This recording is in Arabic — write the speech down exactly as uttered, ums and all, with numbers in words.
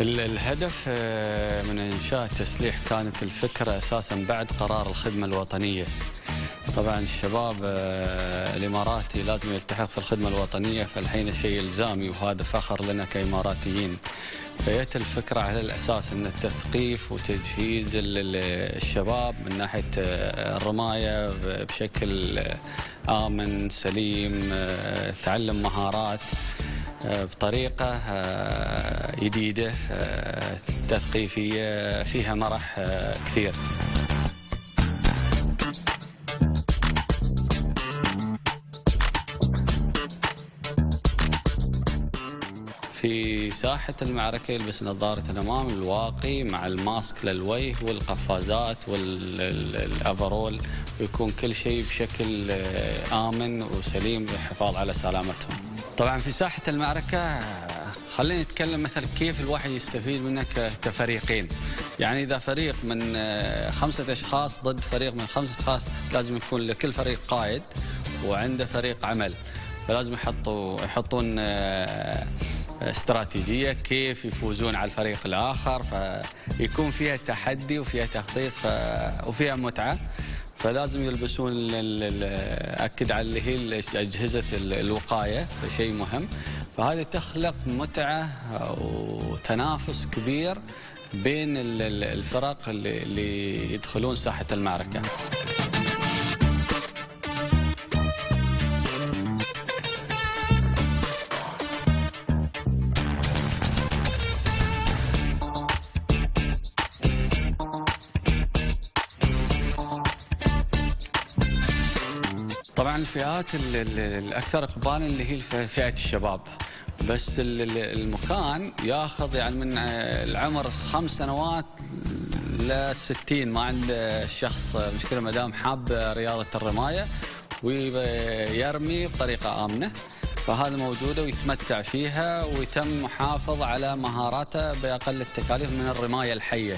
الهدف من إنشاء تسليح كانت الفكرة أساساً بعد قرار الخدمة الوطنية. طبعاً الشباب الإماراتي لازم يلتحق في الخدمة الوطنية، فالحين شيء إلزامي وهذا فخر لنا كإماراتيين. فجت الفكرة على الأساس أن التثقيف وتجهيز الشباب من ناحية الرماية بشكل آمن سليم، تعلم مهارات بطريقة جديدة تثقيفية فيها مرح كثير. في ساحة المعركة يلبس نظارة الأمام الواقي مع الماسك للوجه والقفازات والأفرول، ويكون كل شيء بشكل آمن وسليم للحفاظ على سلامتهم. طبعا في ساحة المعركة خلينا نتكلم مثلا كيف الواحد يستفيد منها كفريقين. يعني إذا فريق من خمسة أشخاص ضد فريق من خمسة أشخاص، لازم يكون لكل فريق قائد وعنده فريق عمل، فلازم يحطوا يحطون استراتيجية كيف يفوزون على الفريق الآخر، فيكون فيها تحدي وفيها تخطيط وفيها متعة. فلازم يلبسون أكد على اللي هي أجهزة الوقاية، شيء مهم. فهذا تخلق متعة وتنافس كبير بين الفرق اللي يدخلون ساحة المعركة. طبعا الفئات الاكثر اقبالا اللي هي فئه الشباب، بس المكان ياخذ يعني من العمر خمس سنوات لستين، ما عنده الشخص مشكله ما دام حاب رياضه الرمايه ويرمي بطريقه امنه، فهذا موجوده ويتمتع فيها ويتم محافظ على مهاراته باقل التكاليف من الرمايه الحيه.